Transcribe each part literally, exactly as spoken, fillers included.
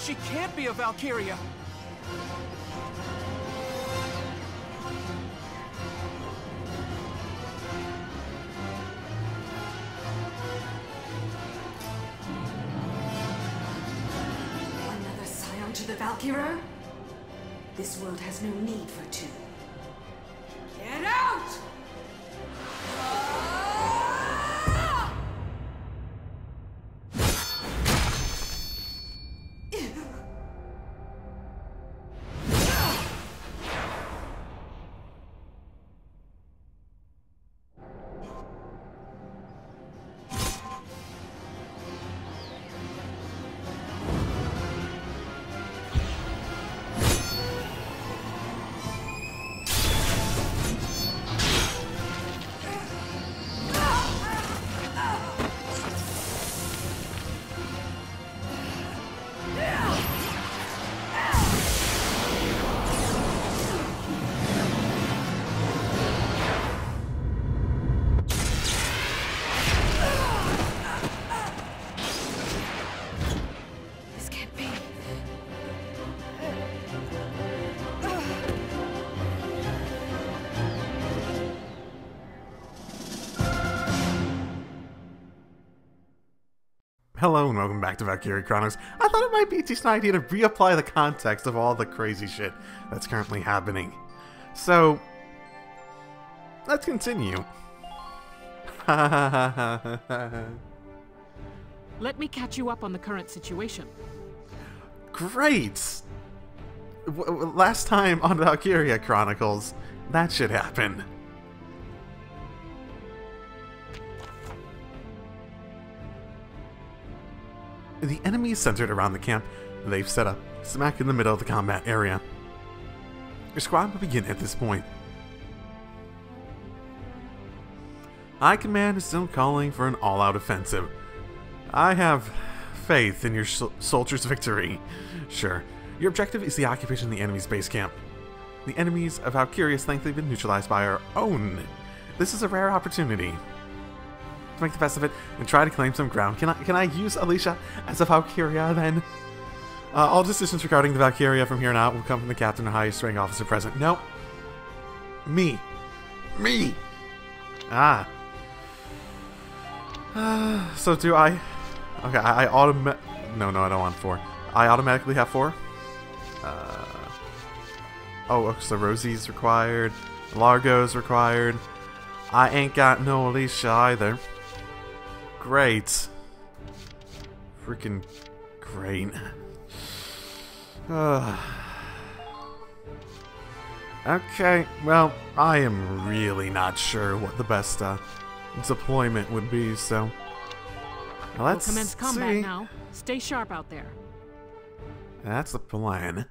She can't be a Valkyria! Another scion to the Valkyrur? This world has no need for two. Get out! Hello and welcome back to Valkyria Chronicles. I thought it might be a decent idea to reapply the context of all the crazy shit that's currently happening. So, let's continue. Let me catch you up on the current situation. Great! W last time on Valkyria Chronicles, that shit happened. The enemy is centered around the camp they've set up, smack in the middle of the combat area. Your squad will begin at this point. High Command is still calling for an all-out offensive. I have faith in your sol soldiers' victory. Sure. Your objective is the occupation of the enemy's base camp. The enemies of Valkyria's length have been neutralized by our own. This is a rare opportunity. To make the best of it and try to claim some ground. Can I can I use Alicia as a Valkyria then? Uh, all decisions regarding the Valkyria from here on out will come from the captain or highest rank officer present. No. Me. Me. Ah. Uh, so do I? Okay, I, I automa- No, no, I don't want four. I automatically have four. Uh. Oh, so Rosie's required. Largo's required. I ain't got no Alicia either. Great. Freaking great. Uh. Okay, well, I am really not sure what the best uh, deployment would be, so let's we'll commence combat see. Now. Stay sharp out there. That's the plan.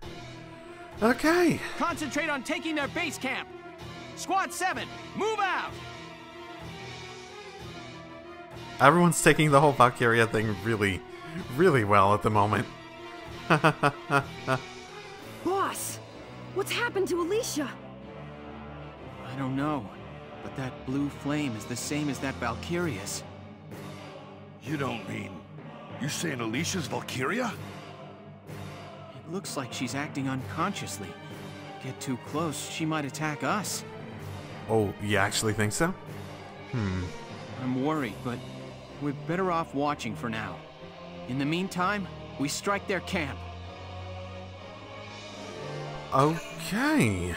Okay. Concentrate on taking their base camp. Squad seven, move out. Everyone's taking the whole Valkyria thing really, really well at the moment. Boss, what's happened to Alicia? I don't know, but that blue flame is the same as that Valkyria's. You don't mean... you're saying Alicia's Valkyria? It looks like she's acting unconsciously. Get too close, she might attack us. Oh, you actually think so? Hmm. I'm worried, but... we're better off watching for now. In the meantime, we strike their camp. Okay.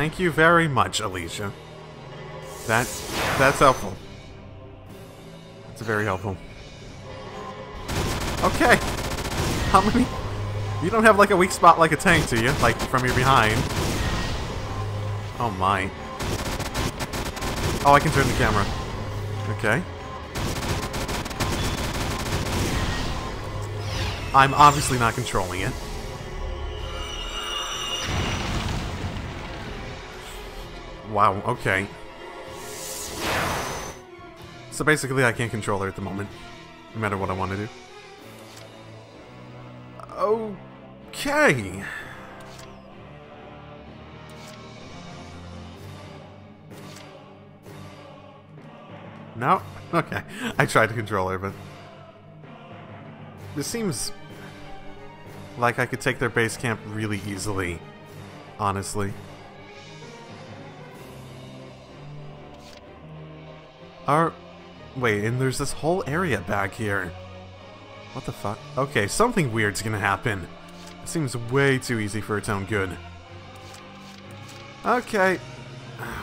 Thank you very much, Alicia. That, that's helpful. That's very helpful. Okay. How many? You don't have like a weak spot like a tank, do you? Like from your behind. Oh my. Oh, I can turn the camera. Okay. I'm obviously not controlling it. Wow, okay. So basically I can't control her at the moment, no matter what I want to do. Okay. No? Okay. I tried to control her, but... It seems like I could take their base camp really easily, honestly. Our... Wait, and there's this whole area back here. What the fuck? Okay, something weird's gonna happen. It seems way too easy for its own good. Okay.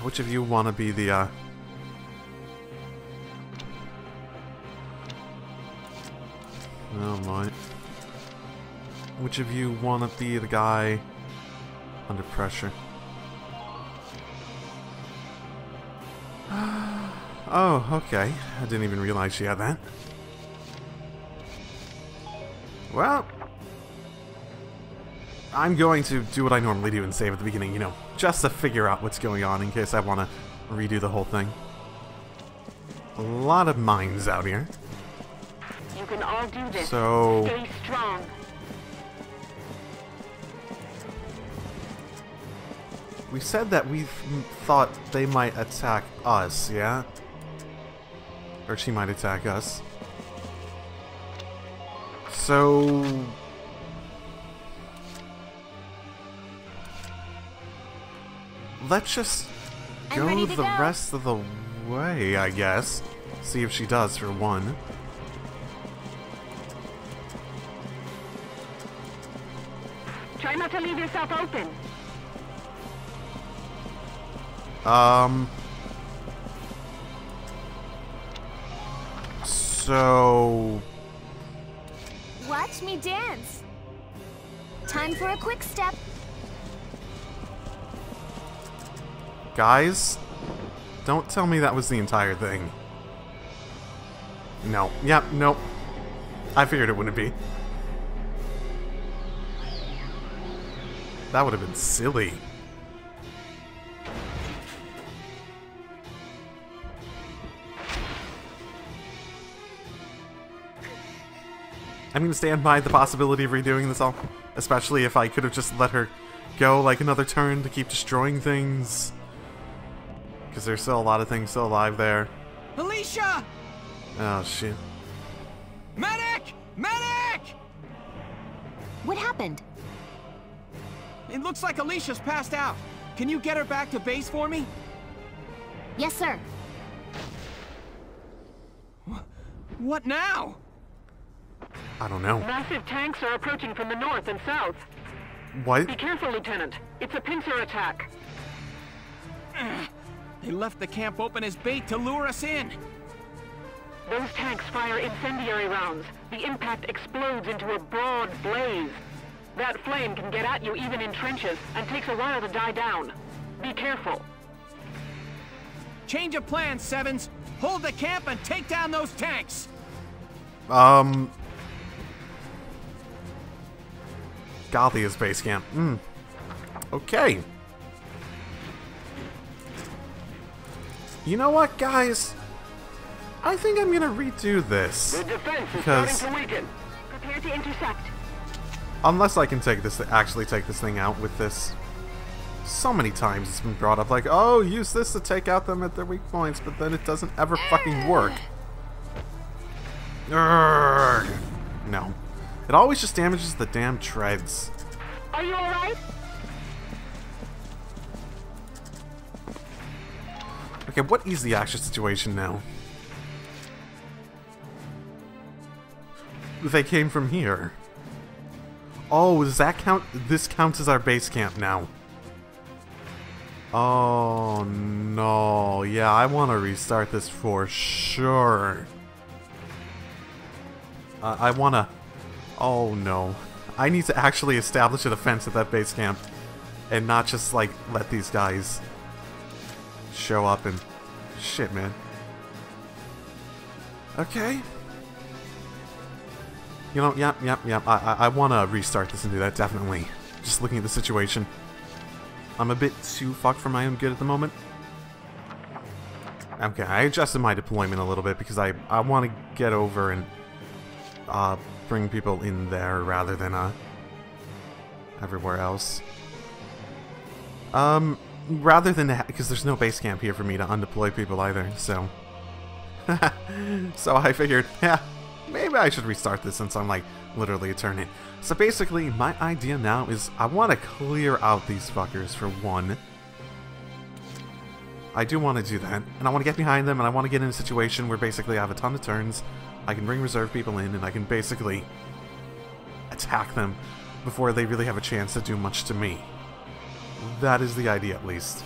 Which of you wanna be the, uh... Oh my. Which of you wanna be the guy under pressure? Oh, okay. I didn't even realize she had that. Well, I'm going to do what I normally do and save at the beginning, you know, just to figure out what's going on in case I want to redo the whole thing. A lot of mines out here. You can all do this. So... Stay strong. We said that we thought they might attack us, yeah? Or she might attack us. So... Let's just go the rest of the way, I guess. See if she does, for one. Try not to leave yourself open. Um... So... Watch me dance! Time for a quick step! Guys? Don't tell me that was the entire thing. No. Yep, yeah, nope. I figured it wouldn't be. That would have been silly. I'm gonna stand by the possibility of redoing this all, especially if I could have just let her go like another turn to keep destroying things, because there's still a lot of things still alive there. Alicia! Oh shit! Medic! Medic! What happened? It looks like Alicia's passed out. Can you get her back to base for me? Yes, sir. What now? I don't know. Massive tanks are approaching from the north and south. What? Be careful, Lieutenant. It's a pincer attack. They left the camp open as bait to lure us in. Those tanks fire incendiary rounds. The impact explodes into a broad blaze. That flame can get at you even in trenches and takes a while to die down. Be careful. Change of plans, Sevens. Hold the camp and take down those tanks. Um... Gallia's base camp. Mm. Okay. You know what, guys? I think I'm gonna redo this. The defense is because starting to weaken. Prepare to intercept. Unless I can take this, actually take this thing out with this. So many times it's been brought up, like, oh, use this to take out them at their weak points, but then it doesn't ever fucking work. Urgh. No. It always just damages the damn treads. Are you alright? Okay, what is the actual situation now? They came from here. Oh, does that count? This counts as our base camp now. Oh no, yeah, I want to restart this for sure. Uh, I want to... Oh no. I need to actually establish a defense at that base camp. And not just, like, let these guys show up and... Shit, man. Okay. You know, yep, yep, yep. I, I, I want to restart this and do that, definitely. Just looking at the situation. I'm a bit too fucked for my own good at the moment. Okay, I adjusted my deployment a little bit because I, I want to get over and... Uh, bring people in there rather than, uh... everywhere else. Um, rather than that, because there's no base camp here for me to undeploy people either, so... so I figured, yeah, maybe I should restart this since I'm, like, literally a turn in. So basically, my idea now is I want to clear out these fuckers for one. I do want to do that, and I want to get behind them, and I want to get in a situation where basically I have a ton of turns, I can bring reserve people in, and I can basically attack them before they really have a chance to do much to me. That is the idea, at least.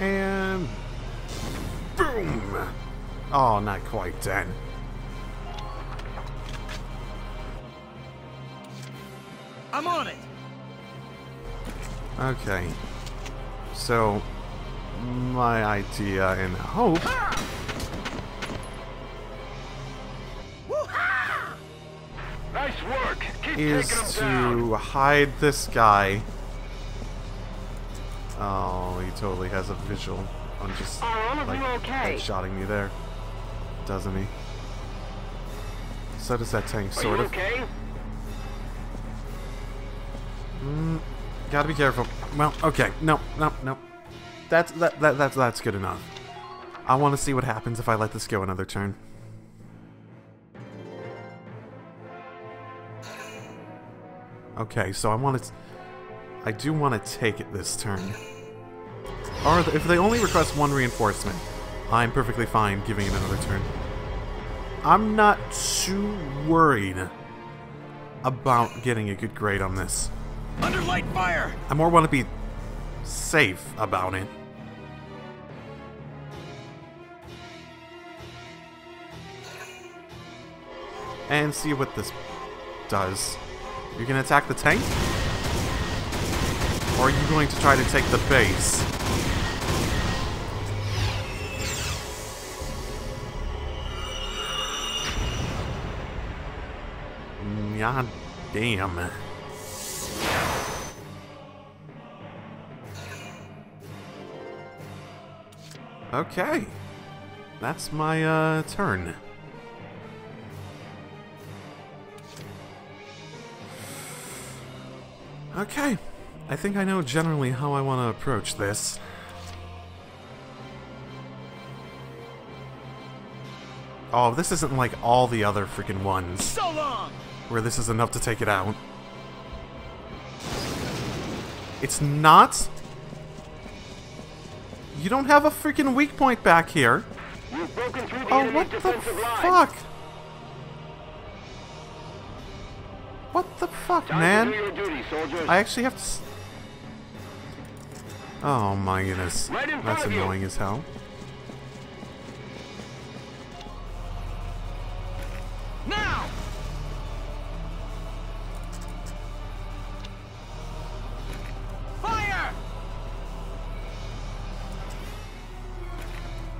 And... boom! Oh, not quite then. I'm on it! Okay. So... my idea and hope. Nice work. Keep is to down. Hide this guy. Oh, he totally has a visual on just oh, like okay. shotting me there, doesn't he? So does that tank, sort of. Okay? Mm, gotta be careful. Well, okay, no, no, no. That's that, that that's that's good enough. I want to see what happens if I let this go another turn. Okay, so I want to. I do want to take it this turn. Or if they only request one reinforcement, I'm perfectly fine giving it another turn. I'm not too worried about getting a good grade on this. Under light fire. I more want to be safe about it. And see what this does. You're going to attack the tank? Or are you going to try to take the base? God damn. Okay. That's my uh, turn. Okay, I think I know generally how I want to approach this. Oh, this isn't like all the other freaking ones. So long! Where this is enough to take it out. It's not? You don't have a freaking weak point back here. You've broken through the oh, what the fuck? Line. What the fuck, Time man? Duty, I actually have to... S oh my goodness. Right That's annoying as hell. Now. Fire!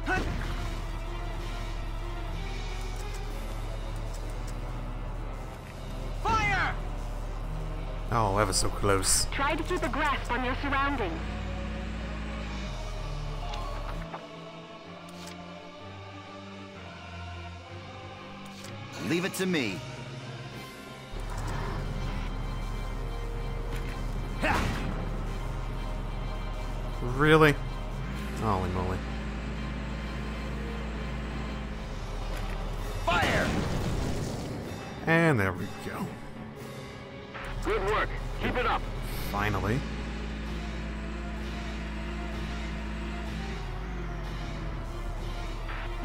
Huh. Oh, ever so close. Try to keep a grasp on your surroundings. Leave it to me. Really? Holy moly. Fire! And there we go. Good work. Keep it up. Finally.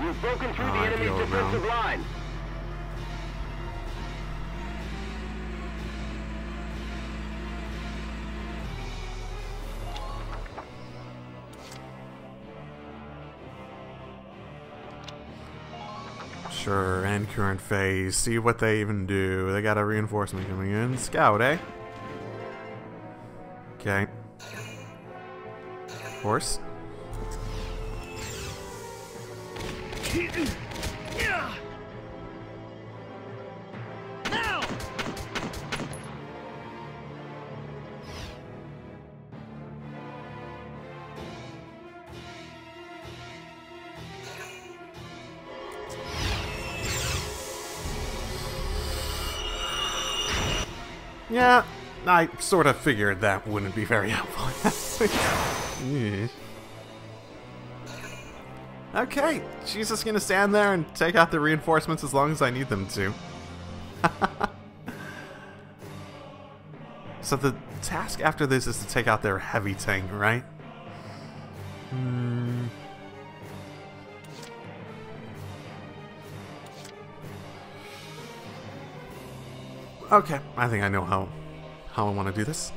You've broken through the enemy's defensive line. Sure, end current phase. See what they even do. They got a reinforcement coming in. Scout, eh? Okay. Horse. Yeah, I sort of figured that wouldn't be very helpful. Yeah. Okay, she's just gonna stand there and take out the reinforcements as long as I need them to. So the task after this is to take out their heavy tank, right? Hmm. Okay, I think I know how how I want to do this.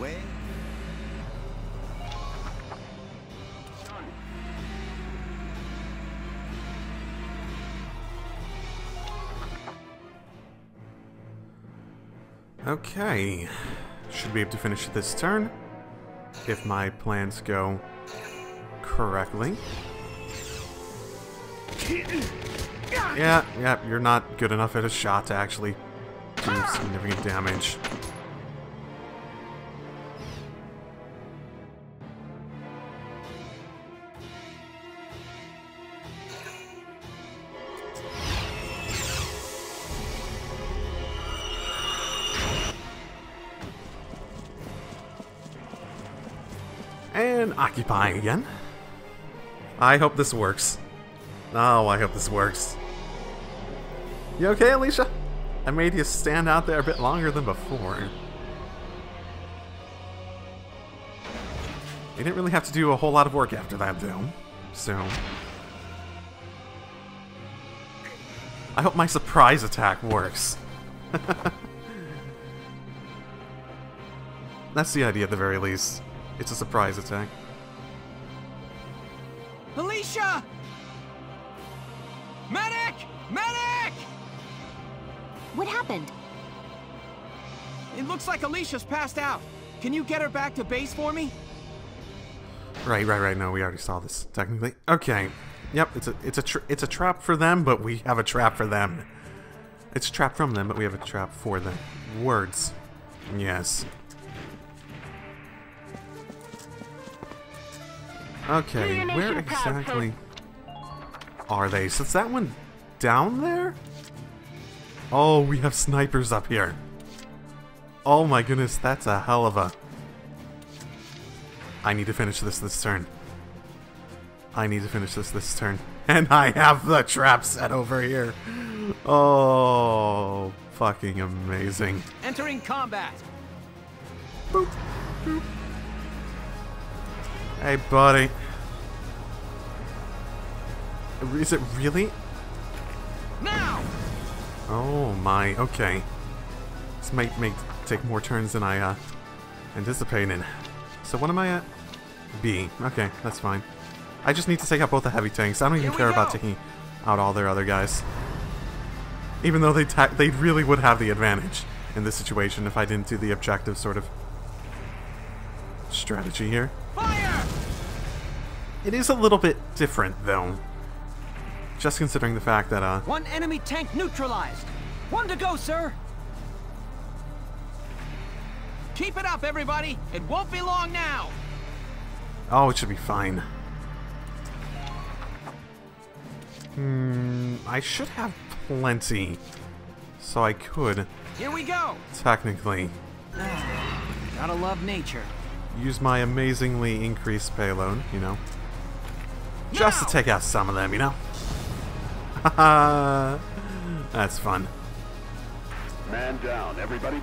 Wait. Okay, should be able to finish this turn if my plans go correctly. Yeah, yeah, you're not good enough at a shot to actually do significant damage. And occupying again. I hope this works. Oh, I hope this works. You okay, Alicia? I made you stand out there a bit longer than before. You didn't really have to do a whole lot of work after that, though. So... I hope my surprise attack works. That's the idea at the very least. It's a surprise attack. Alicia! Medic! Medic! What happened? It looks like Alicia's passed out. Can you get her back to base for me? Right, right, right. No, we already saw this, technically. Okay. Yep, it's a it's a tra it's a trap for them, but we have a trap for them. It's a trap from them, but we have a trap for them. Words. Yes. Okay, where exactly are they? So it's that one down there? Oh, we have snipers up here. Oh my goodness, that's a hell of a... I need to finish this this turn. I need to finish this this turn. And I have the trap set over here. Oh, fucking amazing. Entering combat. Boop, boop. Hey, buddy. Is it really? Now. Oh my. Okay. This might make take more turns than I uh, anticipated. So what am I at? B. Okay, that's fine. I just need to take out both the heavy tanks. I don't even care about taking out all their other guys. Even though they ta they really would have the advantage in this situation if I didn't do the objective sort of strategy here. Fire! It is a little bit different though. Just considering the fact that, uh... one enemy tank neutralized! One to go, sir! Keep it up, everybody! It won't be long now! Oh, it should be fine. Hmm... I should have plenty. So I could... Here we go! Technically. Gotta love nature. Use my amazingly increased payload, you know. Now! Just to take out some of them, you know? Haha, that's fun. Man down, everybody.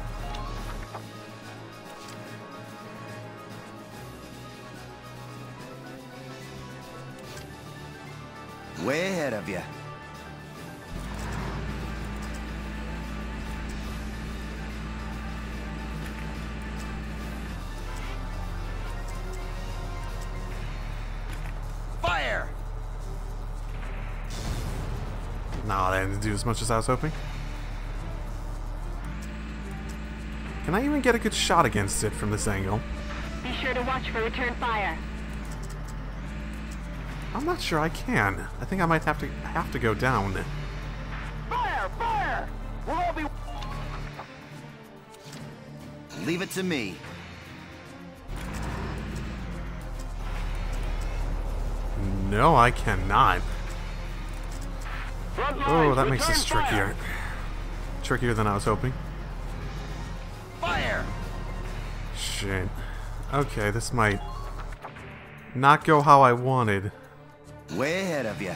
Way ahead of you. Fire! Nah, that didn't do as much as I was hoping. Can I even get a good shot against it from this angle? Be sure to watch for return fire. I'm not sure I can. I think I might have to have to go down. Fire! Fire! We'll all be. Leave it to me. No, I cannot. Oh, that makes this trickier. Trickier than I was hoping. Fire! Shit. Okay, this might not go how I wanted. Way ahead of you.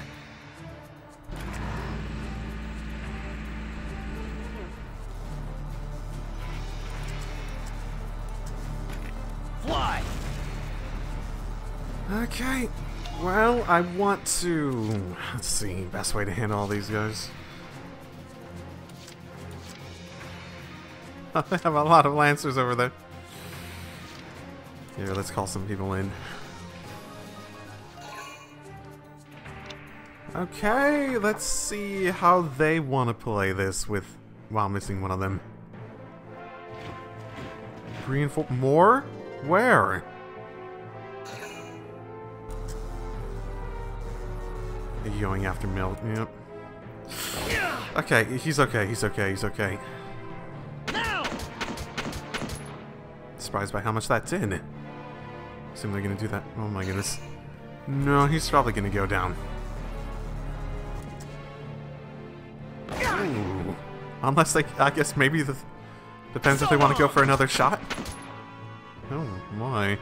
Fly! Okay. Well, I want to... Let's see. Best way to handle all these guys. I have a lot of lancers over there. Here, let's call some people in. Okay, let's see how they want to play this with... Wow, missing one of them. Reinforce more? Where? They're going after Mel. Yep. Okay, he's okay, he's okay, he's okay. Surprised by how much that did. Assume they're gonna do that. Oh my goodness. No, he's probably gonna go down. Ooh. Unless they, I guess maybe the depends if they want to go for another shot. Oh my.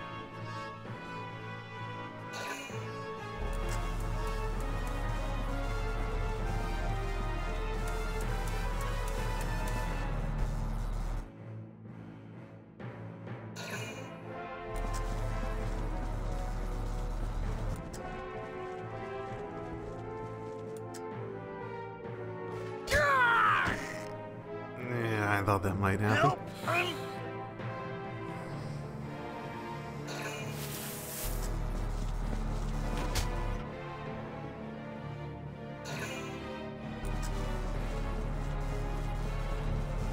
Thought that might happen. Nope. I...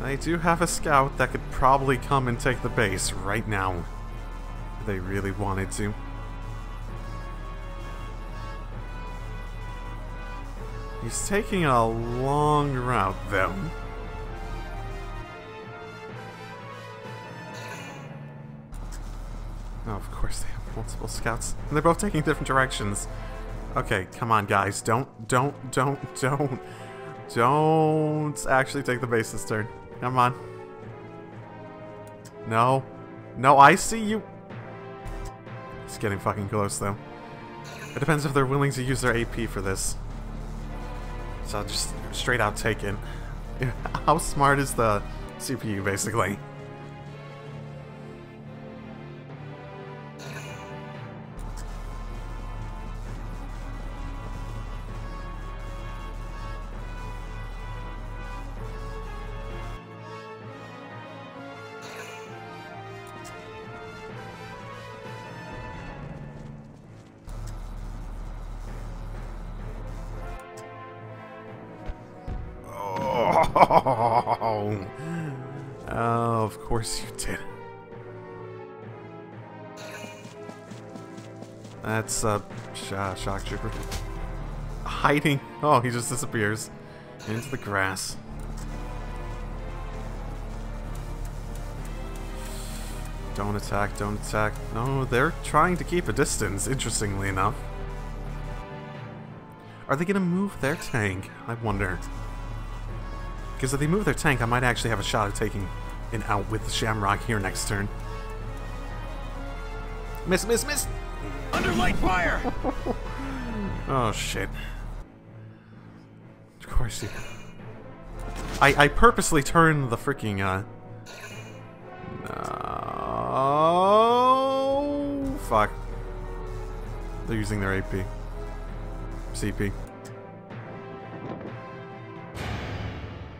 I do have a scout that could probably come and take the base right now if they really wanted to. He's taking a long route though. Of course they have multiple scouts. And they're both taking different directions. Okay, come on guys. Don't, don't, don't, don't. Don't actually take the base this turn. Come on. No. No, I see you. It's getting fucking close though. It depends if they're willing to use their A P for this. So I'll just straight out take it. How smart is the C P U basically? Oh, of course you did. That's a sh uh, shock trooper. Hiding. Oh, he just disappears into the grass. Don't attack, don't attack. No, they're trying to keep a distance, interestingly enough. Are they going to move their tank? I wonder. Because if they move their tank, I might actually have a shot at taking an out with the Shamrock here next turn. Miss, miss, miss! Under light fire! Oh, shit. Of course you... I, I purposely turned the freaking, uh... No... Fuck. They're using their A P. C P.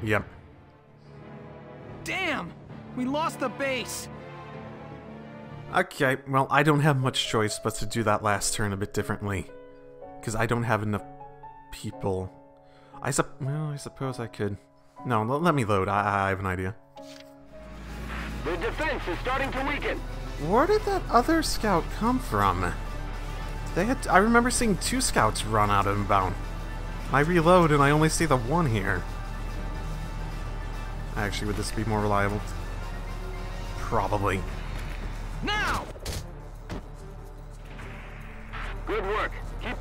Yep. Damn! We lost the base! Okay, well, I don't have much choice but to do that last turn a bit differently. Because I don't have enough people. I sup well, I suppose I could... No, let me load. I, I have an idea. The defense is starting to weaken. Where did that other scout come from? They had. I remember seeing two scouts run out of inbound. I reload and I only see the one here. Actually, would this be more reliable? Probably. Now. Good work. Keep.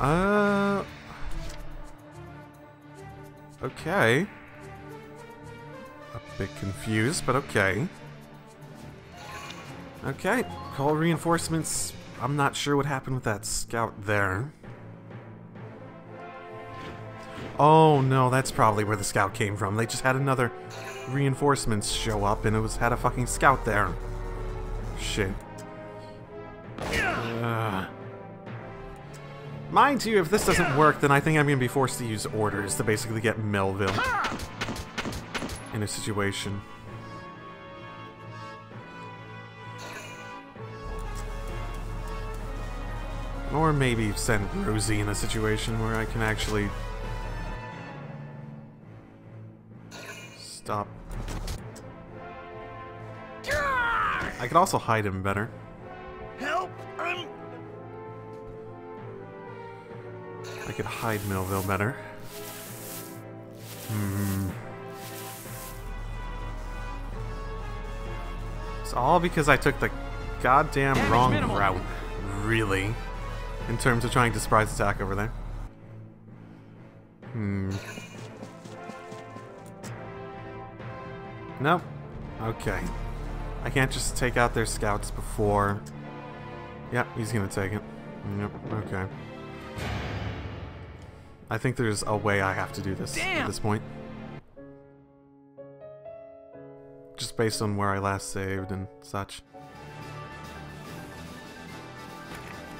Uh. Okay. A bit confused, but okay. Okay, call reinforcements. I'm not sure what happened with that scout there. Oh no, that's probably where the scout came from. They just had another reinforcements show up and it was had a fucking scout there. Shit. Uh. Mind you, if this doesn't work, then I think I'm going to be forced to use orders to basically get Melville in a situation. Or maybe send Rosie in a situation where I can actually stop. I could also hide him better. Help! I'm... I could hide Melville better. Hmm. It's all because I took the goddamn Damage wrong minimal. route, really, in terms of trying to surprise attack over there. Hmm. Nope. Okay. I can't just take out their scouts before... Yep, he's gonna take it. Yep, okay. I think there's a way I have to do this Damn. at this point. Just based on where I last saved and such.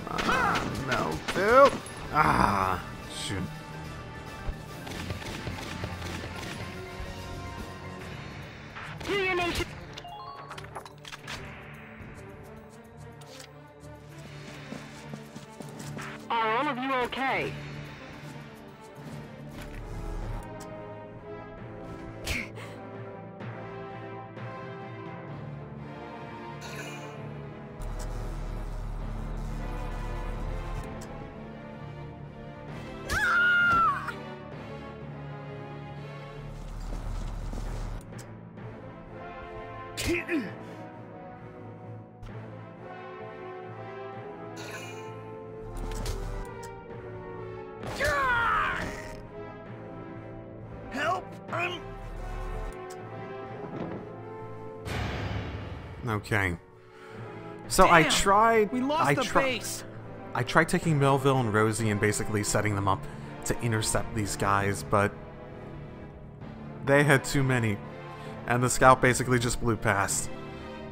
Ah, no, dude. Ah, shoot. Are all of you okay? Okay. So Damn, I tried. We lost I the tri base. I tried taking Melville and Rosie and basically setting them up to intercept these guys, but they had too many, and the scout basically just blew past.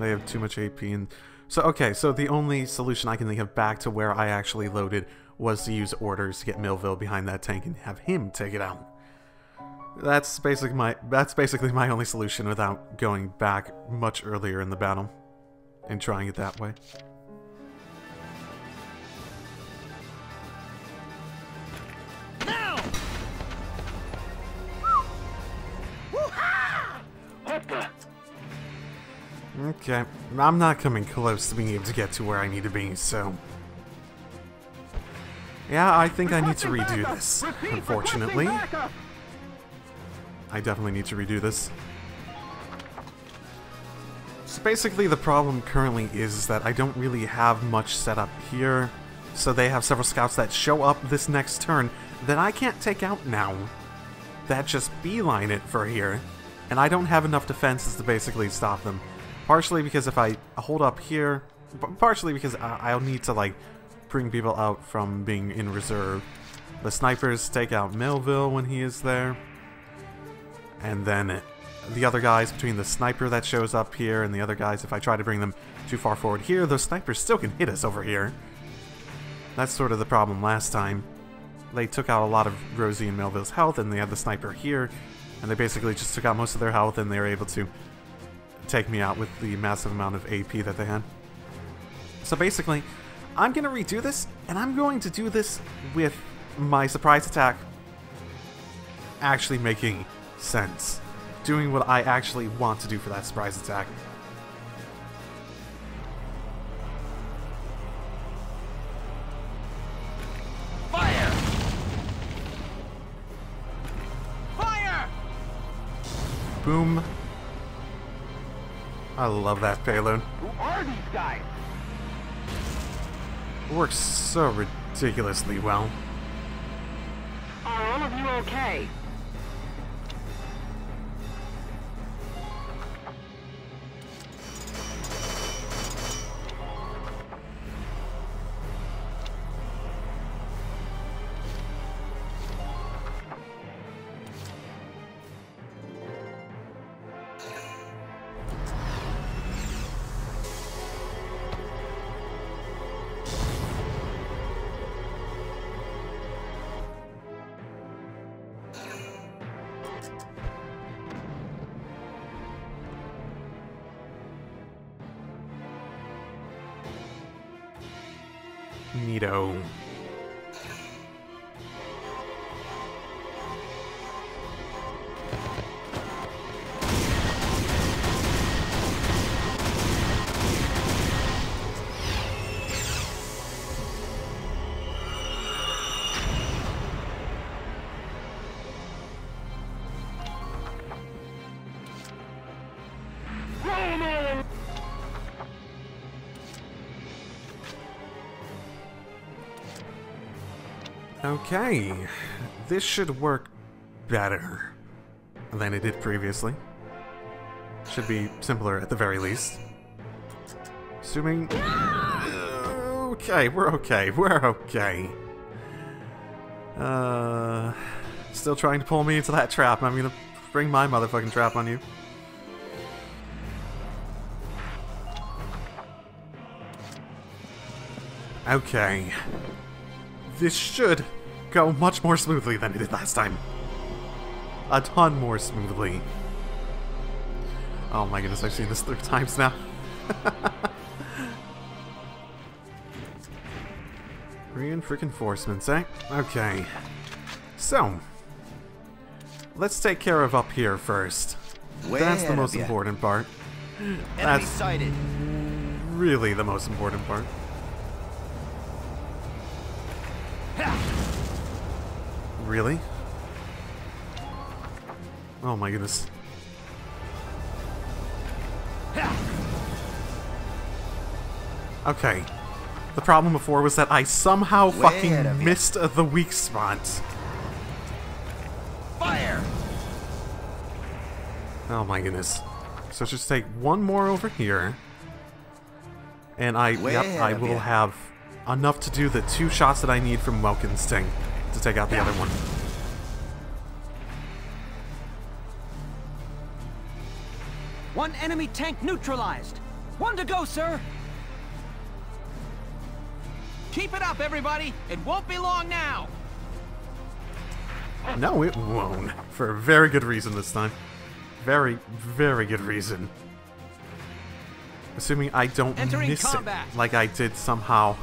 They have too much A P, and so okay. So the only solution I can think of back to where I actually loaded was to use orders to get Melville behind that tank and have him take it out. That's basically my that's basically my only solution without going back much earlier in the battle and trying it that way. Now. Okay, I'm not coming close to being able to get to where I need to be, so yeah, I think I need to redo this, unfortunately. I definitely need to redo this. So basically the problem currently is that I don't really have much set up here. So they have several scouts that show up this next turn that I can't take out now. That just beeline it for here. And I don't have enough defenses to basically stop them. Partially because if I hold up here... Partially because I'll need to like bring people out from being in reserve. The snipers take out Melville when he is there. And then the other guys, between the sniper that shows up here and the other guys, if I try to bring them too far forward here, those snipers still can hit us over here. That's sort of the problem last time. They took out a lot of Rosie and Melville's health, and they had the sniper here and they basically just took out most of their health, and they were able to take me out with the massive amount of A P that they had. So basically, I'm going to redo this, and I'm going to do this with my surprise attack actually making sense. Doing what I actually want to do for that surprise attack. Boom. I love that payload. Who are these guys? Works so ridiculously well. Are all of you okay? Neato. Okay, this should work better than it did previously. Should be simpler at the very least. Assuming... Okay, we're okay, we're okay. Uh, still trying to pull me into that trap. I'm gonna bring my motherfucking trap on you. Okay. This should go much more smoothly than it did last time. A ton more smoothly. Oh my goodness, I've seen this three times now. Korean freaking forcements, eh? Okay. So, let's take care of up here first. Way That's the most important part. Enemy That's sighted. really the most important part. Really? Oh my goodness. Okay. The problem before was that I somehow fucking missed the weak spot. Fire! Oh my goodness. So let's just take one more over here. And I, yep, I will have enough to do the two shots that I need from Welkin's Sting to take out the other one. One enemy tank neutralized. One to go, sir. Keep it up, everybody. It won't be long now. No, it won't. For a very good reason this time. Very, very good reason. Assuming I don't Entering miss combat. it like I did somehow.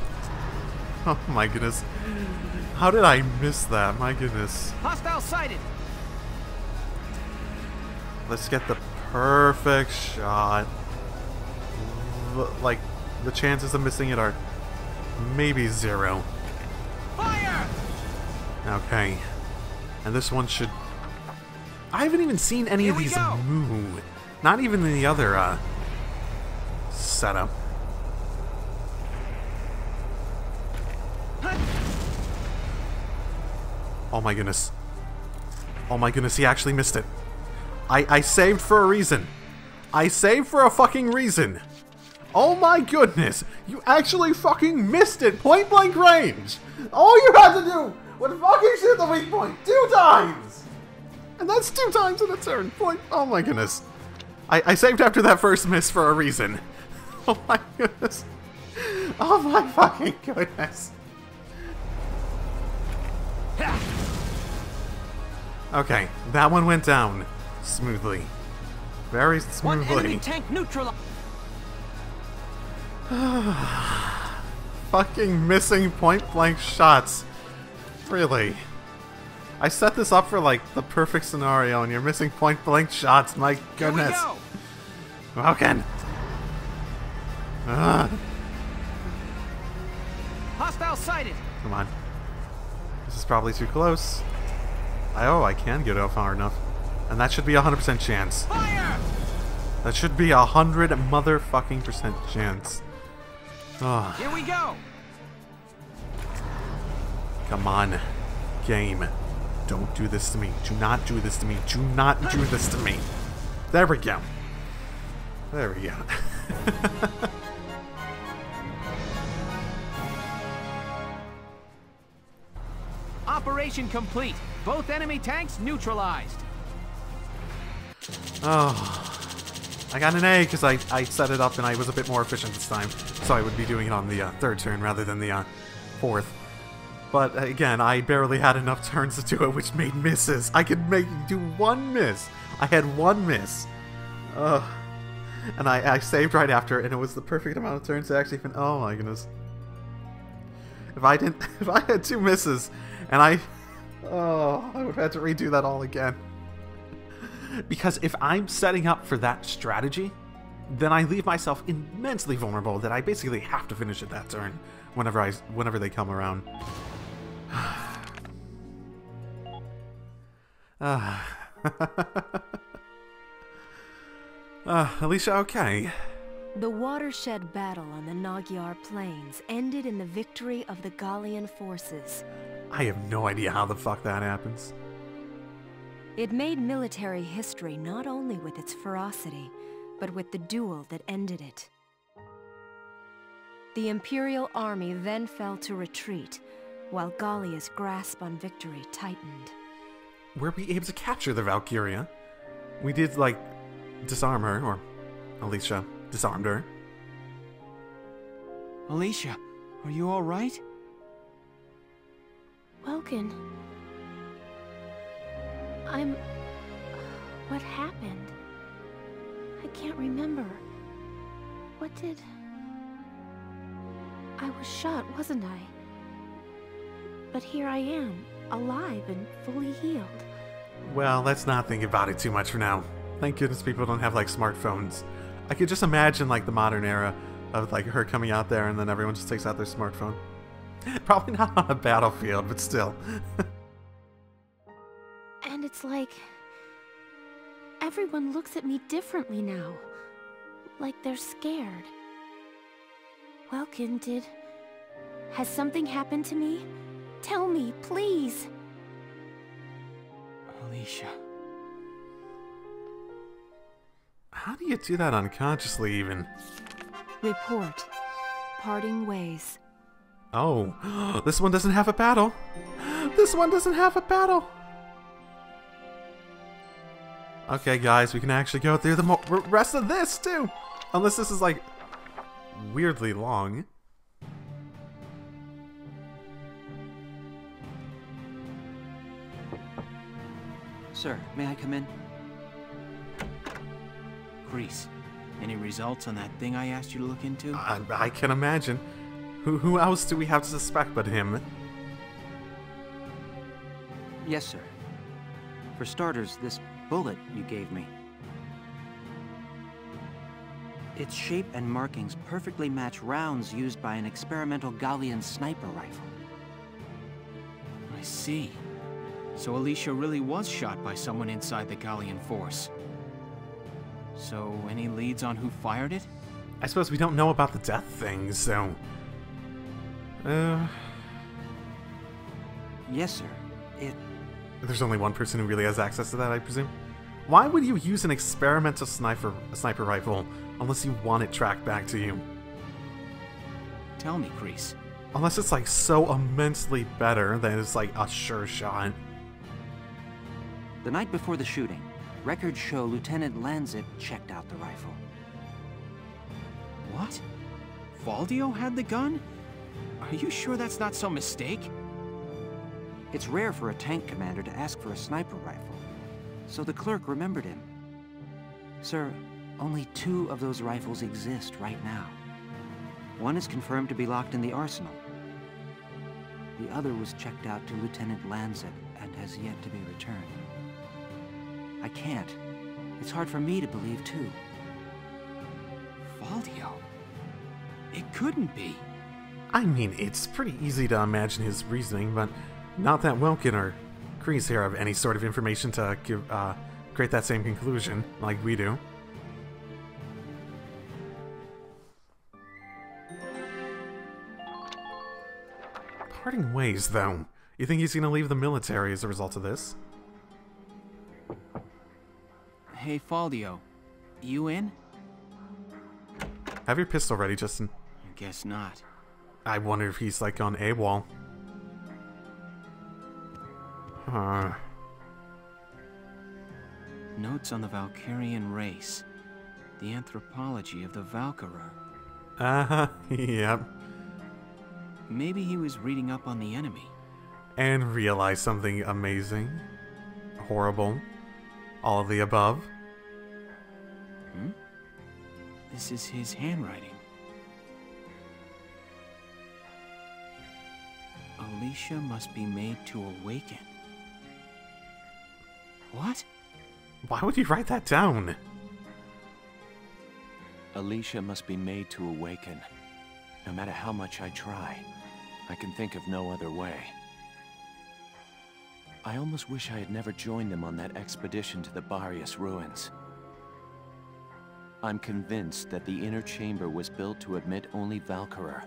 Oh my goodness. How did I miss that? My goodness. Hostile sighted. Let's get the perfect shot. L like, the chances of missing it are maybe zero. Fire! Okay. And this one should... I haven't even seen any Here of these move. Not even the other uh, setup. Oh my goodness. Oh my goodness, he actually missed it. I, I saved for a reason. I saved for a fucking reason. Oh my goodness. You actually fucking missed it. Point blank range. All you had to do was fucking shoot the weak point two times. And that's two times in a turn. Point. Oh my goodness. I, I saved after that first miss for a reason. Oh my goodness. Oh my fucking goodness. Okay, that one went down smoothly. Very smoothly. One enemy tank neutralized. Fucking missing point-blank shots. Really. I set this up for, like, the perfect scenario, and you're missing point-blank shots. My goodness. Here we go. Welkin. Uh. Hostile sighted. Come on. This is probably too close. I, oh, I can get out far enough. And that should be a hundred percent chance. Fire! That should be a hundred motherfucking percent chance. Oh. Here we go. Come on. Game. Don't do this to me. Do not do this to me. Do not do this to me. There we go. There we go. Operation complete. Both enemy tanks neutralized. Oh, I got an A because I, I set it up and I was a bit more efficient this time, so I would be doing it on the uh, third turn rather than the uh, fourth. But again, I barely had enough turns to do it, which made misses. I could make do one miss. I had one miss. Ugh. And I, I saved right after, and it was the perfect amount of turns to actually fin- oh my goodness. If I didn't- if I had two misses, and I- oh, I would have had to redo that all again. Because if I'm setting up for that strategy, then I leave myself immensely vulnerable that I basically have to finish it that turn whenever I- whenever they come around. uh. Uh, Alicia, okay. The watershed battle on the Naggiar Plains ended in the victory of the Gallian forces. I have no idea how the fuck that happens. It made military history not only with its ferocity, but with the duel that ended it. The Imperial army then fell to retreat, while Gallia's grasp on victory tightened. Were we able to capture the Valkyria? We did, like, disarm her, or Alicia disarmed her. Alicia, are you all right? Welkin, I'm... What happened? I can't remember. What did... I was shot, wasn't I? But here I am, alive and fully healed. Well, let's not think about it too much for now. Thank goodness people don't have, like, smartphones. I could just imagine, like, the modern era of, like, her coming out there and then everyone just takes out their smartphone. Probably not on a battlefield, but still. And it's like... everyone looks at me differently now. Like they're scared. Welkin, did... has something happened to me? Tell me, please! Alicia... how do you do that unconsciously, even? Report. Parting ways. Oh. This one doesn't have a battle. This one doesn't have a battle. Okay, guys. We can actually go through the mo rest of this, too. Unless this is, like, weirdly long. Sir, may I come in? Kreis, any results on that thing I asked you to look into? I, I can imagine. Who, who else do we have to suspect but him? Yes, sir. For starters, this bullet you gave me. Its shape and markings perfectly match rounds used by an experimental Gallian sniper rifle. I see. So Alicia really was shot by someone inside the Gallian force. So, any leads on who fired it? I suppose we don't know about the death thing, so... Uh... Yes, sir. It... There's only one person who really has access to that, I presume? Why would you use an experimental sniper, a sniper rifle unless you want it tracked back to you? Tell me, Kreis. Unless it's, like, so immensely better that it's, like, a sure shot. The night before the shooting, records show Lieutenant Lanzit checked out the rifle. What? Faldio had the gun? Are you sure that's not some mistake? It's rare for a tank commander to ask for a sniper rifle, so the clerk remembered him. Sir, only two of those rifles exist right now. One is confirmed to be locked in the arsenal. The other was checked out to Lieutenant Lancet and has yet to be returned. I can't. It's hard for me to believe, too. Faldio? It couldn't be. I mean, it's pretty easy to imagine his reasoning, but not that Welkin or Kreis here have any sort of information to give, uh, create that same conclusion, like we do. Parting ways, though. You think he's gonna leave the military as a result of this? Hey, Faldio. You in? Have your pistol ready, Justin. I guess not. I wonder if he's, like, on AWOL. Huh. Notes on the Valkyrian race. The anthropology of the Valkyrur. Uh-huh, yep. Maybe he was reading up on the enemy. And realized something amazing. Horrible. All of the above. Hmm? This is his handwriting. Alicia must be made to awaken. What? Why would you write that down? Alicia must be made to awaken. No matter how much I try, I can think of no other way. I almost wish I had never joined them on that expedition to the Barius ruins. I'm convinced that the inner chamber was built to admit only Valkyrur.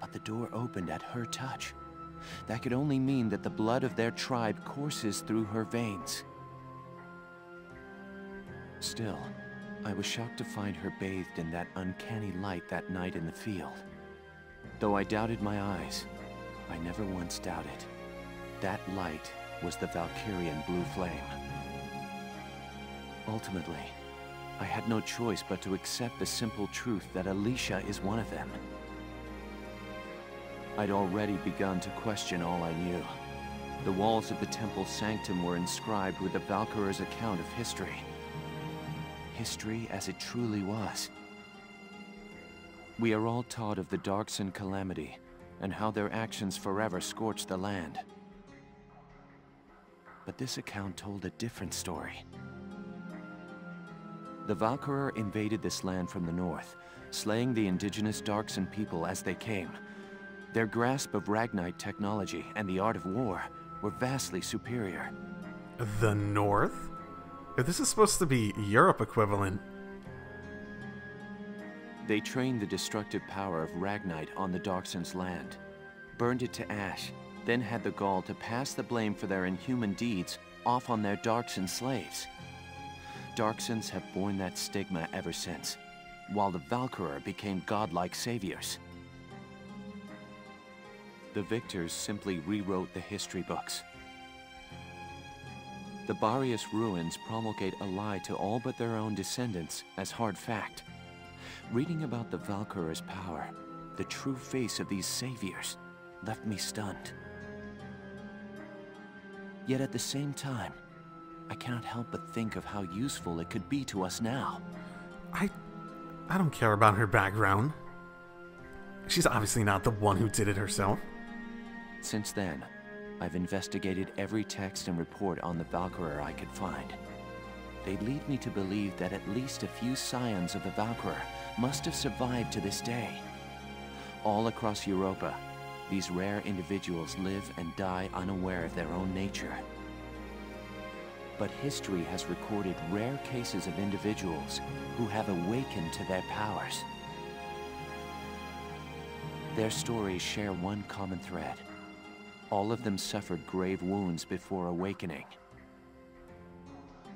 But the door opened at her touch. That could only mean that the blood of their tribe courses through her veins. Still, I was shocked to find her bathed in that uncanny light that night in the field. Though I doubted my eyes, I never once doubted. That light was the Valkyrian blue flame. Ultimately, I had no choice but to accept the simple truth that Alicia is one of them. I'd already begun to question all I knew. The walls of the temple sanctum were inscribed with the Valkyrur's account of history. History as it truly was. We are all taught of the Darcsen calamity and how their actions forever scorched the land. But this account told a different story. The Valkyrur invaded this land from the north, slaying the indigenous Darcsen people as they came. Their grasp of Ragnite technology and the art of war were vastly superior. The North? This is supposed to be Europe equivalent. They trained the destructive power of Ragnite on the Darksen's land, burned it to ash, then had the gall to pass the blame for their inhuman deeds off on their Darksen slaves. Darksens have borne that stigma ever since, while the Valkyrur became godlike saviors. The victors simply rewrote the history books. The Barius ruins promulgate a lie to all but their own descendants as hard fact. Reading about the Valkyrur's power, the true face of these saviors, left me stunned. Yet at the same time, I cannot help but think of how useful it could be to us now. I... I don't care about her background. She's obviously not the one who did it herself. Since then, I've investigated every text and report on the Valkyrur I could find. They lead me to believe that at least a few scions of the Valkyrur must have survived to this day. All across Europa, these rare individuals live and die unaware of their own nature. But history has recorded rare cases of individuals who have awakened to their powers. Their stories share one common thread. All of them suffered grave wounds before awakening.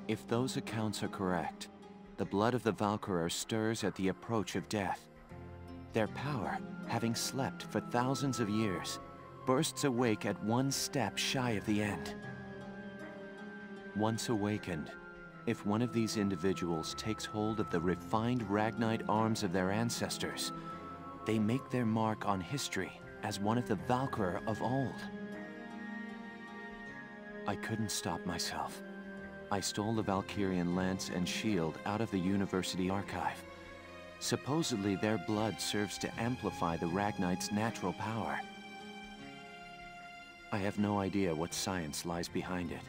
If those accounts are correct, the blood of the Valkyrur stirs at the approach of death. Their power, having slept for thousands of years, bursts awake at one step shy of the end. Once awakened, if one of these individuals takes hold of the refined Ragnite arms of their ancestors, they make their mark on history as one of the Valkyrur of old. I couldn't stop myself. I stole the Valkyrian lance and shield out of the university archive. Supposedly their blood serves to amplify the Ragnite's natural power. I have no idea what science lies behind it.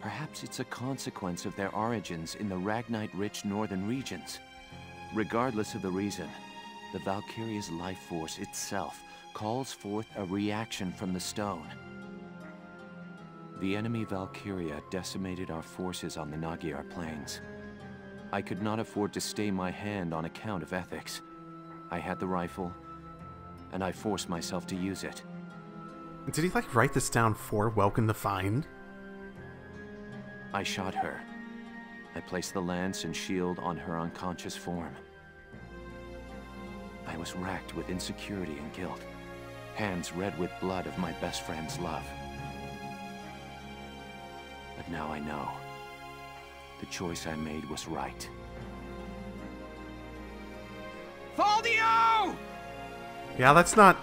Perhaps it's a consequence of their origins in the Ragnite-rich northern regions. Regardless of the reason, the Valkyria's life force itself calls forth a reaction from the stone. The enemy Valkyria decimated our forces on the Naggiar Plains. I could not afford to stay my hand on account of ethics. I had the rifle, and I forced myself to use it. Did he, like, write this down for Welkin to find? I shot her. I placed the lance and shield on her unconscious form. I was racked with insecurity and guilt, hands red with blood of my best friend's love. But now I know. The choice I made was right. Faldio! Yeah, that's not...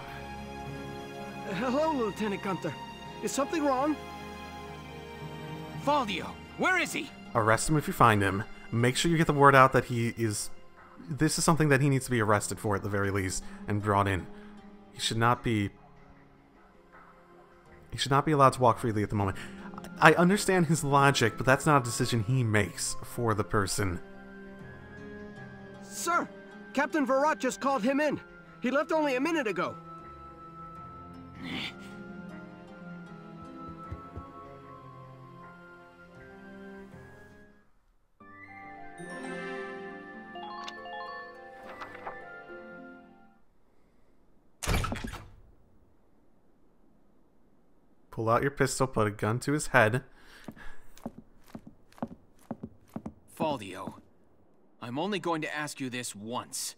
Hello, Lieutenant Gunther. Is something wrong? Faldio, where is he? Arrest him if you find him. Make sure you get the word out that he is... This is something that he needs to be arrested for at the very least, and brought in. He should not be... He should not be allowed to walk freely at the moment. I understand his logic, but that's not a decision he makes for the person. Sir, Captain Varrot just called him in. He left only a minute ago. Pull out your pistol, put a gun to his head. Faldio, I'm only going to ask you this once.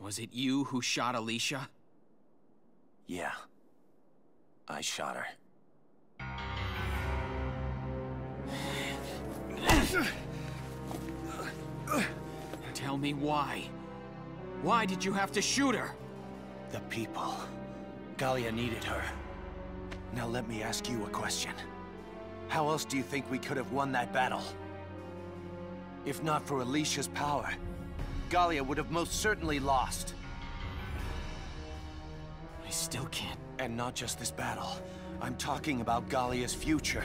Was it you who shot Alicia? Yeah. I shot her. Tell me why. Why did you have to shoot her? The people. Gallia needed her. Now let me ask you a question. How else do you think we could have won that battle? If not for Alicia's power, Gallia would have most certainly lost. I still can't. And not just this battle. I'm talking about Gallia's future.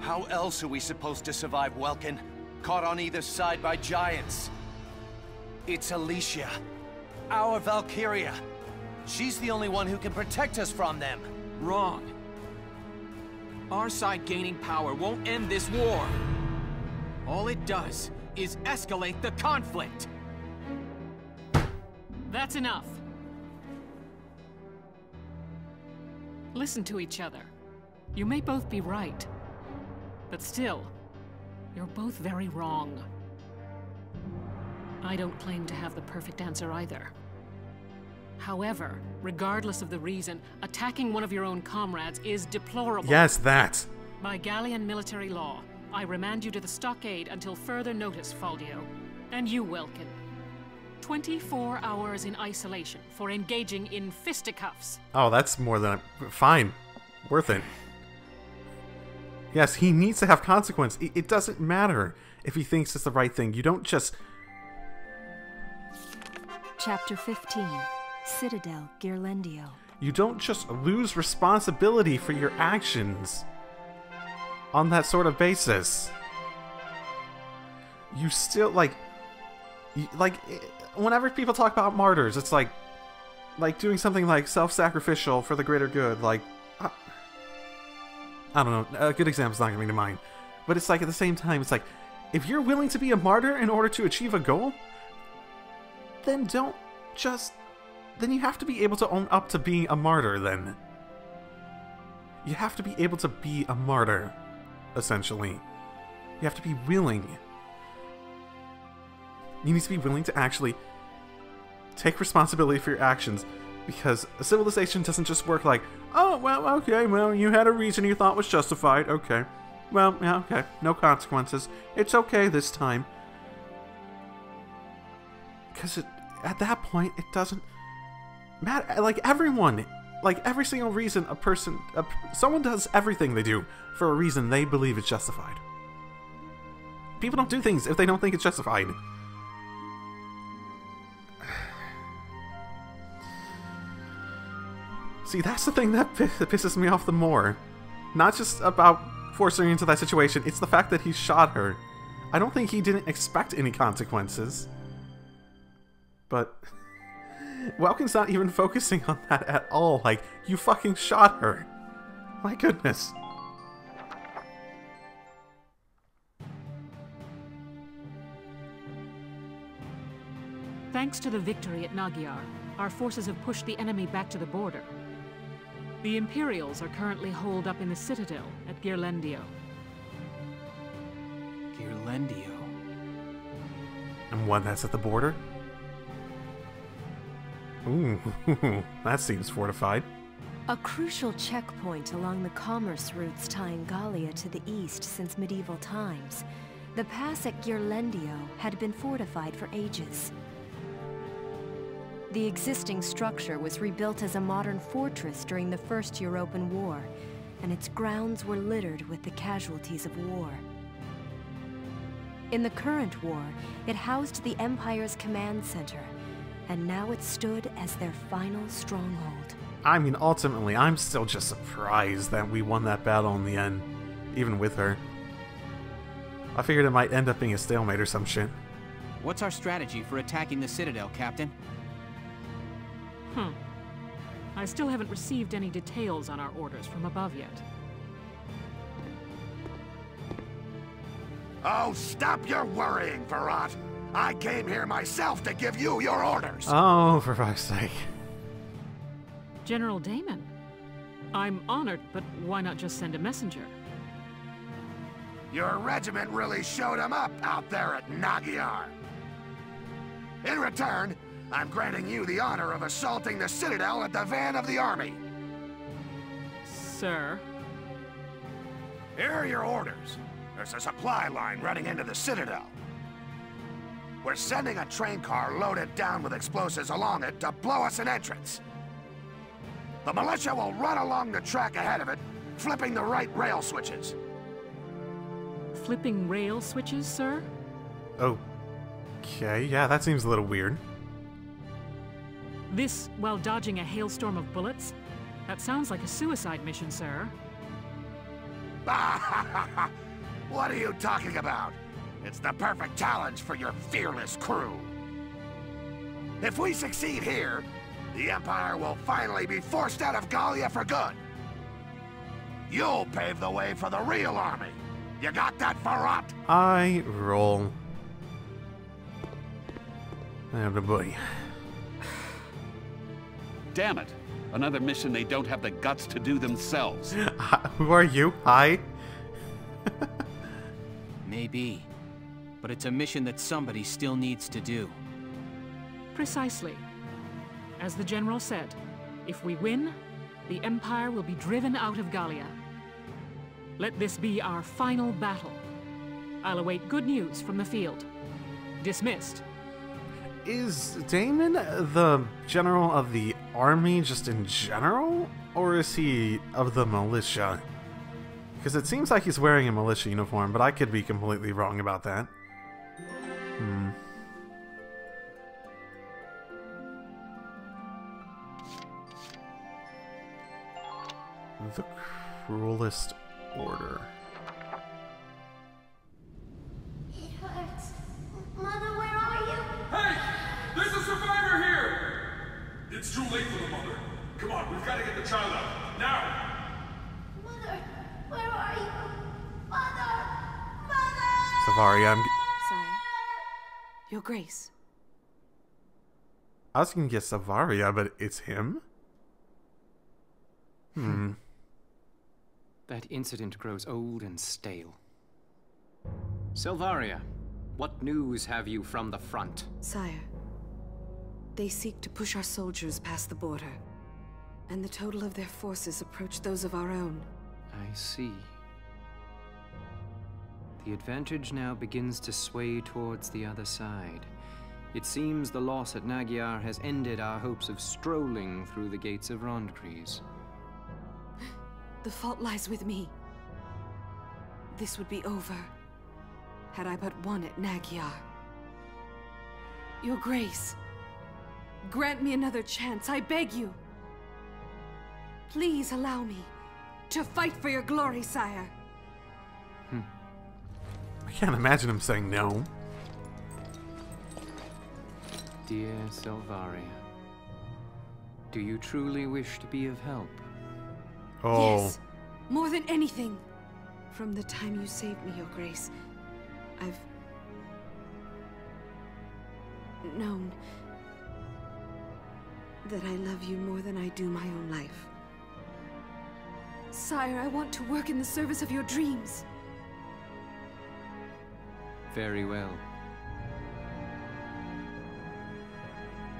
How else are we supposed to survive Welkin, caught on either side by giants? It's Alicia, our Valkyria. She's the only one who can protect us from them. Wrong. Our side gaining power won't end this war. All it does is escalate the conflict. That's enough. Listen to each other. You may both be right, but still, you're both very wrong. I don't claim to have the perfect answer either. However, regardless of the reason, attacking one of your own comrades is deplorable. Yes, that. By Gallian military law, I remand you to the stockade until further notice, Faldio. And you, Welkin. Twenty-four hours in isolation for engaging in fisticuffs. Oh, that's more than... A, fine. Worth it. Yes, he needs to have consequence. It, it doesn't matter if he thinks it's the right thing. You don't just... Chapter fifteen. Citadel, Ghirlandaio. You don't just lose responsibility for your actions on that sort of basis. You still, like, you, like, whenever people talk about martyrs, it's like, like doing something like self-sacrificial for the greater good. Like, I, I don't know, a good example's not coming to mind, but it's like at the same time, it's like, if you're willing to be a martyr in order to achieve a goal, then don't just. Then you have to be able to own up to being a martyr, then. You have to be able to be a martyr, essentially. You have to be willing. You need to be willing to actually take responsibility for your actions, because a civilization doesn't just work like, oh, well, okay, well, you had a reason you thought was justified, okay. Well, yeah, okay, no consequences. It's okay this time. Because it, at that point, it doesn't... Matt, like, everyone like every single reason a person, a, someone does everything they do for a reason they believe it's justified. People don't do things if they don't think it's justified. See, that's the thing that, piss that pisses me off the more. Not just about forcing her into that situation, it's the fact that he shot her. I don't think he didn't expect any consequences. But Welkin's not even focusing on that at all. Like, you fucking shot her. My goodness. Thanks to the victory at Naggiar, our forces have pushed the enemy back to the border. The Imperials are currently holed up in the Citadel at Ghirlandaio. Ghirlandaio? And one that's at the border? Ooh, that seems fortified. A crucial checkpoint along the commerce routes tying Gallia to the east since medieval times. The pass at Ghirlandaio had been fortified for ages. The existing structure was rebuilt as a modern fortress during the First European War, and its grounds were littered with the casualties of war. In the current war, it housed the Empire's command center, and now it stood as their final stronghold. I mean, ultimately, I'm still just surprised that we won that battle in the end, even with her. I figured it might end up being a stalemate or some shit. What's our strategy for attacking the Citadel, Captain? Hmm. I still haven't received any details on our orders from above yet. Oh, stop your worrying, Varrot! I came here myself to give you your orders! Oh, for fuck's sake. General Damon, I'm honored, but why not just send a messenger? Your regiment really showed him up out there at Naggiar. In return, I'm granting you the honor of assaulting the Citadel at the van of the army. Sir? Here are your orders. There's a supply line running into the Citadel. We're sending a train car loaded down with explosives along it to blow us an entrance. The militia will run along the track ahead of it, flipping the right rail switches. Flipping rail switches, sir? Oh. Okay, yeah, that seems a little weird. This while dodging a hailstorm of bullets? That sounds like a suicide mission, sir. What are you talking about? It's the perfect challenge for your fearless crew. If we succeed here, the Empire will finally be forced out of Gallia for good. You'll pave the way for the real army. You got that, Farahd? I roll. Oh, boy. Damn it. Another mission they don't have the guts to do themselves. Who are you? Hi? Maybe. But it's a mission that somebody still needs to do. Precisely. As the General said, if we win, the Empire will be driven out of Gallia. Let this be our final battle. I'll await good news from the field. Dismissed. Is Damon the general of the army just in general, or is he of the militia? Because it seems like he's wearing a militia uniform, but I could be completely wrong about that. Hmm. The cruelest order. It hurts. Mother, where are you? Hey! There's a survivor here! It's too late for the mother. Come on, we've got to get the child out. Now! Mother, where are you? Mother! Mother! Selvaria, I'm... Sire. Your Grace. I was going to get Selvaria, but it's him? Hmm. That incident grows old and stale. Selvaria, what news have you from the front? Sire, they seek to push our soldiers past the border, and the total of their forces approach those of our own. I see. The advantage now begins to sway towards the other side, It seems the loss at Naggiar has ended our hopes of strolling through the gates of Rondkreis. The fault lies with me. This would be over, had I but won at Naggiar. Your Grace, grant me another chance, I beg you. Please allow me to fight for your glory, sire. Hmm. I can't imagine him saying no. Dear Selvaria, do you truly wish to be of help? Oh. Yes, more than anything. From the time you saved me, Your Grace, I've known that I love you more than I do my own life. Sire, I want to work in the service of your dreams. Very well.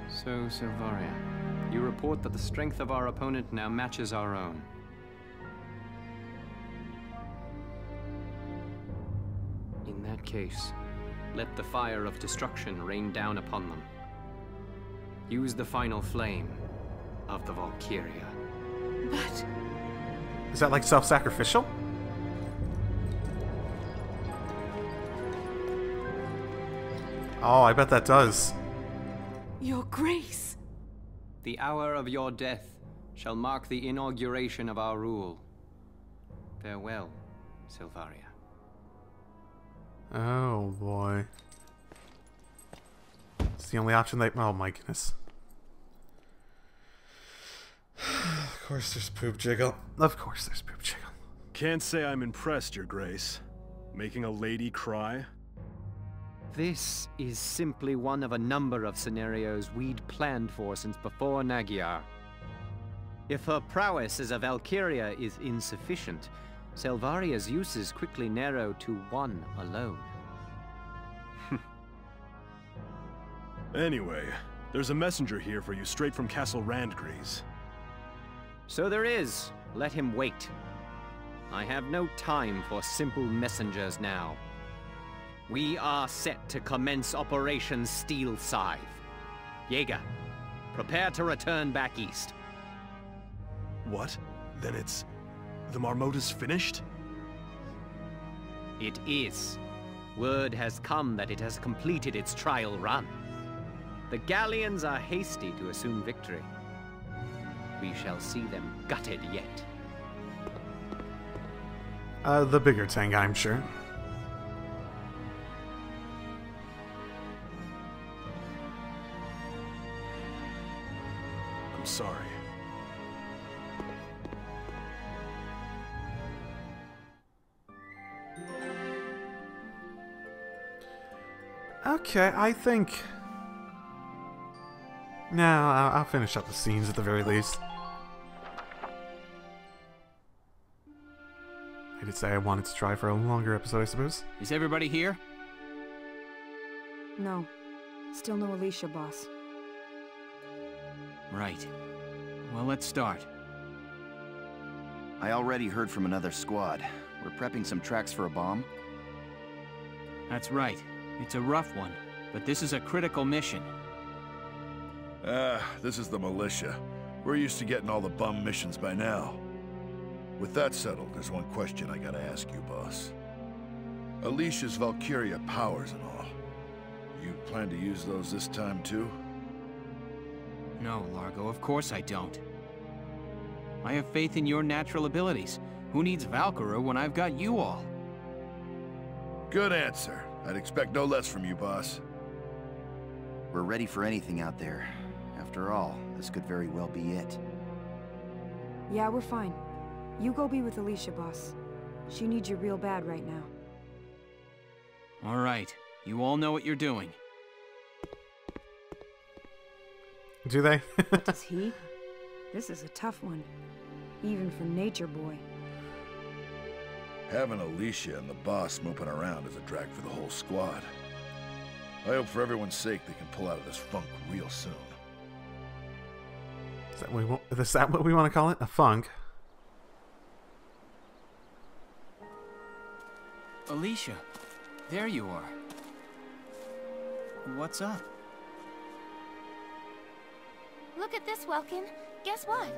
So, Selvaria, you report that the strength of our opponent now matches our own. In that case, let the fire of destruction rain down upon them. Use the final flame of the Valkyria. But... is that like self-sacrificial? Oh, I bet that does. Your Grace! The hour of your death shall mark the inauguration of our rule. Farewell, Selvaria. Oh boy. It's the only option they... oh my goodness. Of course there's poop jiggle. Of course there's poop jiggle. Can't say I'm impressed, Your Grace. Making a lady cry? This is simply one of a number of scenarios we'd planned for since before Naggiar. If her prowess as a Valkyria is insufficient, Selvaria's uses quickly narrow to one alone. Anyway, there's a messenger here for you straight from Castle Randgris. So there is. Let him wait. I have no time for simple messengers now. We are set to commence Operation Steel Scythe. Jaeger, prepare to return back east. What? Then it's... the Marmota's finished? It is. Word has come that it has completed its trial run. The Gallians are hasty to assume victory. We shall see them gutted yet. Uh, the bigger tank, I'm sure. I'm sorry. Okay, I think... no, I'll, I'll finish up the scenes at the very least. I did say I wanted to try for a longer episode, I suppose. Is everybody here? No. Still no Alicia, boss. Right. Well, let's start. I already heard from another squad. We're prepping some tracks for a bomb. That's right. It's a rough one, but this is a critical mission. Ah, this is the militia. We're used to getting all the bum missions by now. With that settled, there's one question I gotta ask you, boss. Alicia's Valkyria powers and all. You plan to use those this time, too? No, Largo, of course I don't. I have faith in your natural abilities. Who needs Valkyra when I've got you all? Good answer. I'd expect no less from you, boss. We're ready for anything out there. After all, this could very well be it. Yeah, we're fine. You go be with Alicia, boss. She needs you real bad right now. All right. You all know what you're doing. Do they? What does he? This is a tough one. Even for Nature Boy. Having Alicia and the boss moping around is a drag for the whole squad. I hope for everyone's sake they can pull out of this funk real soon. Is that what we want, is that what we want to call it? A funk? Alicia, there you are. What's up? Look at this, Welkin. Guess what?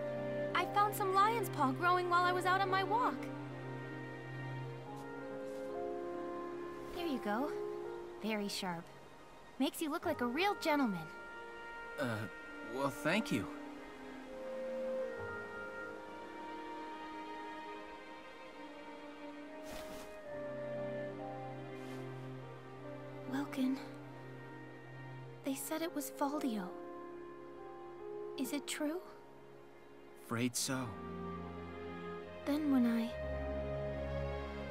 I found some lion's paw growing while I was out on my walk. There you go. Very sharp. Makes you look like a real gentleman. Uh, well, thank you. Welkin. They said it was Faldio. Is it true? Afraid so. Then when I...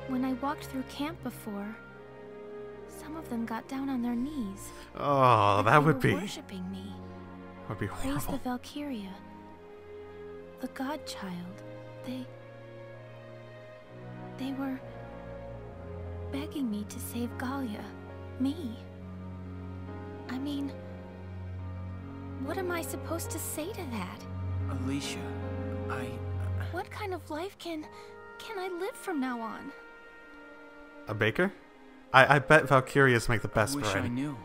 When I walked through camp before, some of them got down on their knees. Oh, that would be... worshipping me. That would be horrible. Praise the Valkyria. The godchild. They... They were... begging me to save Gallia. Me. I mean... What am I supposed to say to that? Alicia, I... What kind of life can... can I live from now on? A baker? I, I bet Valkyrias make the best bread. I wish bread. I knew.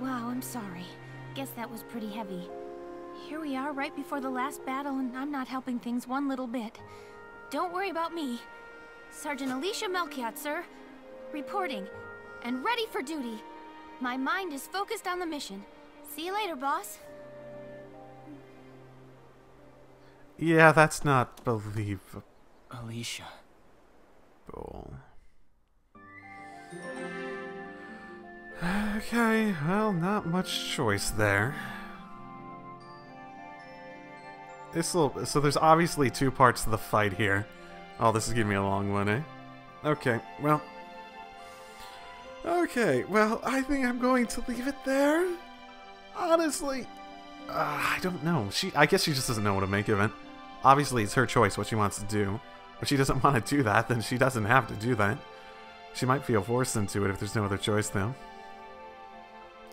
Wow, I'm sorry. Guess that was pretty heavy. Here we are right before the last battle and I'm not helping things one little bit. Don't worry about me. Sergeant Alicia Melchiot, sir. Reporting. And ready for duty. My mind is focused on the mission. See you later, boss. Yeah, that's not believable. Alicia. Oh. Okay, well, not much choice there. This little, so there's obviously two parts to the fight here. Oh, this is giving me a long one, eh? Okay, well... Okay, well, I think I'm going to leave it there. Honestly, uh, I don't know. She, I guess she just doesn't know what to make of it. Obviously, it's her choice what she wants to do. If she doesn't want to do that, then she doesn't have to do that. She might feel forced into it if there's no other choice, though.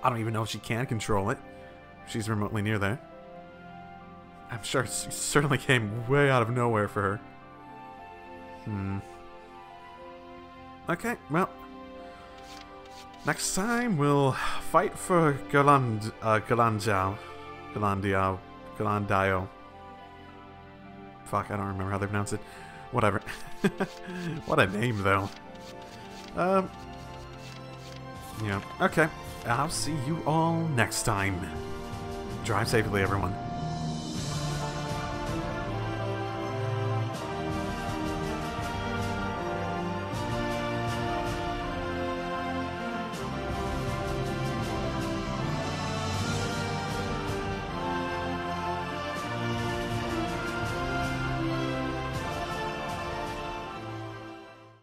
I don't even know if she can control it. She's remotely near there. I'm sure it certainly came way out of nowhere for her. Hmm. Okay, well... Next time, we'll fight for Ghirland, uh, Ghirlandaio. Ghirlandaio. Ghirlandaio. Fuck, I don't remember how they pronounce it. Whatever. What a name, though. Um. Yeah, okay. I'll see you all next time. Drive safely, everyone.